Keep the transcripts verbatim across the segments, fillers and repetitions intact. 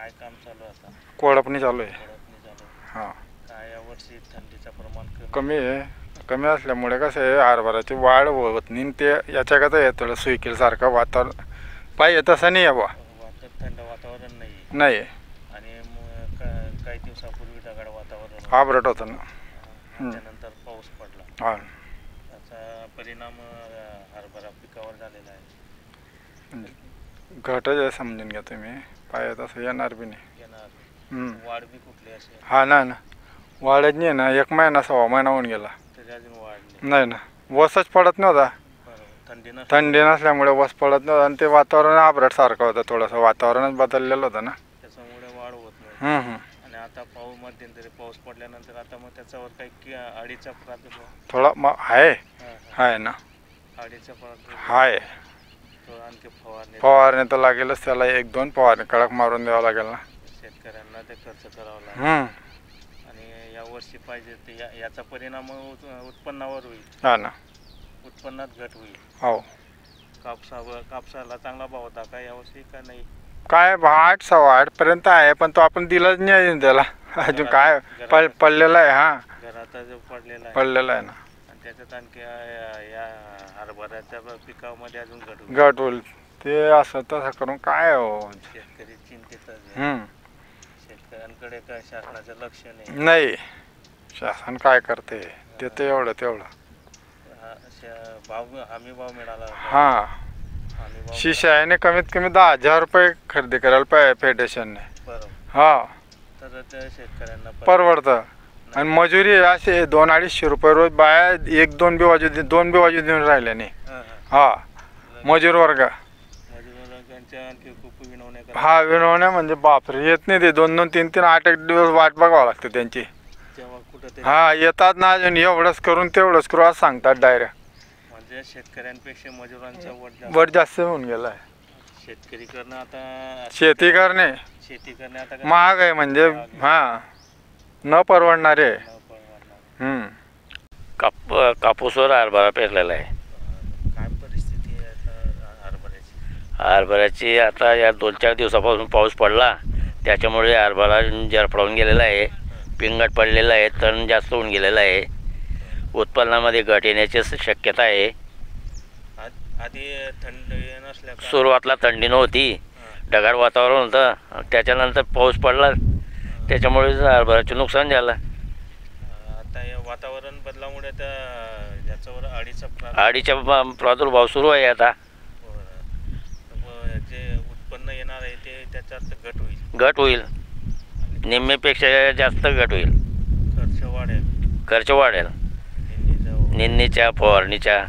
काय काम चालू आता? कोळपणी चालू आहे. हां, काय यावर्षी थंडीचं प्रमाण कमी आहे. कमी असल्यामुळे कसं आहे, हरभऱ्याची वाढ होत नाही. ते याच्याकडे येतं सुईकेल सारखं वातावरण पाहिजे तसं नाही आहे बा. थंड वातावरण नाही नाही आणि काही दिवसापूर्वी ढगाळ वातावरण आबरट होतं ना, त्यानंतर पाऊस पडला. हां, त्याचा परिणाम हरभरा पिकावर झालेला आहे. घट जे समजून घ्या तुम्ही, पाय तसं येणार बी नाही. वाढ बी कुठली असेल? हा ना ना, वाढत नाही ना. एक महिना सव्वा महिना होऊन गेला नाही ना. वसच पडत नव्हता, थंडी नसल्यामुळे वस पडत नव्हता आणि ते वातावरण आबरट सारखं होतं. थोडंसं वातावरणच बदललेलं होतं ना, त्याच्यामुळे वाढ होत नाही. आणि आता पाऊस मध्यंतरी पाऊस पडल्यानंतर आता मग त्याच्यावर काही अडीचा प्रादुर्भाव थोडा मग आहे आहे ना. अडीचा प्रादुर्भाव आहे. फवारणी तर लागेलच त्याला, एक दोन फवारणी कडक मारून द्यावं लागेल ना. शेतकऱ्यांना ते खर्च करावा लागेल आणि या वर्षी पाहिजे ते याचा परिणाम उत्पन्नावर होईल. हा ना, उत्पन्नात घट होईल. हो, कापसावर कापसाला चांगला भाव होता का यावर्षी का नाही? काय भाव आठ सव्वा आठ पर्यंत आहे, पण तो आपण दिलाच नाही त्याला अजून. काय पडलेला आहे? हा, घरात पडलेला पडलेला आहे ना. त्याच्यात आणखी या हरभऱ्याच्या पिकामध्ये अजून घट घट होईल. ते असं तसं करून काय हो, शेतकरी चिंतेत. शेतकऱ्यांकडे काय शासनाचं लक्ष नाही. नाही, शासन काय करते ते तर एवढं तेवढं भाव हमी भाव मिळाला. हां, शिशायाने कमीत कमी दहा हजार रुपये खरेदी करायला पाहिजे फेडरेशनने. बरोबर. हा, तर ते शेतकऱ्यांना परवडतं. आणि मजुरी असे दोन अडीचशे रुपये रोज बाया एक दोन बी बाजू दोन बी बाजू देऊन राहिल्या नाही. हा, मजूर वर्ग हा विनवण्या म्हणजे बापरे येत नाही. ते दोन दोन तीन तीन आठ एक दिवस वाट बघावं लागते त्यांची. हा, येतात ना अजून एवढंच करून तेवढंच करू असं सांगतात डायरेक्ट. म्हणजे शेतकऱ्यांपेक्षा मजुरांचा वट जास्त होऊन गेला आहे. शेतकरी करणं आता शेती करणे शेती करणे आता महाग आहे. म्हणजे हा न परवडणारे. काप कापूसवर हरभरा पेरलेला आहे. काय परिस्थिती आहे हरभऱ्याची? हरभऱ्याची आता या दोन चार दिवसापासून पाऊस पडला त्याच्यामुळे हरभरा जरपडून गेलेला आहे. पिंगट पडलेला आहे, तण जास्त होऊन गेलेला आहे. उत्पन्नामध्ये घट येण्याची शक्यता आहे. आधी थंडी नसल्या, सुरुवातला थंडी नव्हती, ढगाळ वातावरण होतं. त्याच्यानंतर पाऊस पडला त्याच्यामुळे हरभऱ्याचं नुकसान झालं. आता या वातावरण बदलामुळे तर याच्यावर अळीचा अळीचा प्रादुर्भाव सुरू आहे आता. जे उत्पन्न येणार आहे ते त्याच्यात घट होईल घट होईल निम्मेपेक्षा जास्त घट होईल. खर्च वाढेल खर्च वाढेल निंदीच्या फवारणीच्या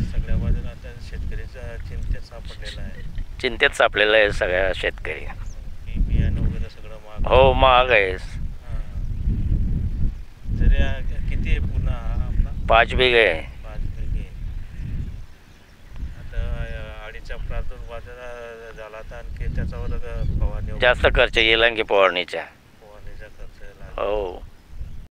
सगळ्या बाजूला. आता शेतकऱ्याचा चिंतेत सापडलेला आहे. चिंतेत सापडलेला आहे सगळ्या शेतकरी. हो, महाग आहे. किती आहे पुन्हा? पाच बिघे आहे. पाच बिघे आता अडीचा प्रादुर्भाव झाला तर आणखी त्याच्यावर फवारणी जास्त खर्च येईल. आणखी फवारणीचा फवारणीचा खर्च. हो.